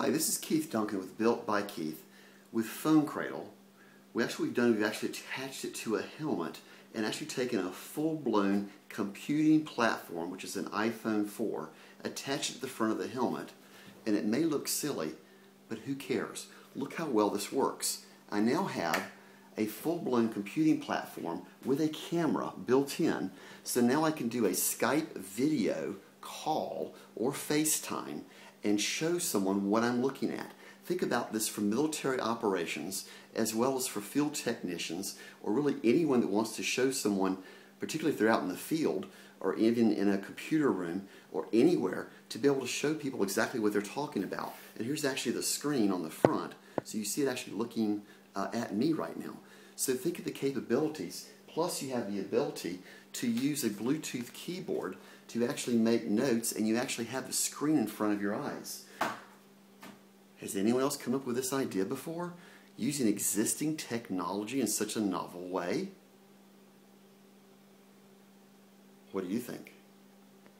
Hi, this is Keith Duncan with Built by Keith with Phone Cradle. We've actually attached it to a helmet and actually taken a full-blown computing platform, which is an iPhone 4, attached it to the front of the helmet, and it may look silly, but who cares? Look how well this works. I now have a full-blown computing platform with a camera built in, so now I can do a Skype video call or FaceTime and show someone what I'm looking at. Think about this for military operations as well as for field technicians, or really anyone that wants to show someone, particularly if they're out in the field or even in a computer room or anywhere, to be able to show people exactly what they're talking about. And here's actually the screen on the front, so you see it actually looking at me right now. So think of the capabilities. Plus you have the ability to use a Bluetooth keyboard to actually make notes, and you actually have the screen in front of your eyes. Has anyone else come up with this idea before? Using existing technology in such a novel way? What do you think?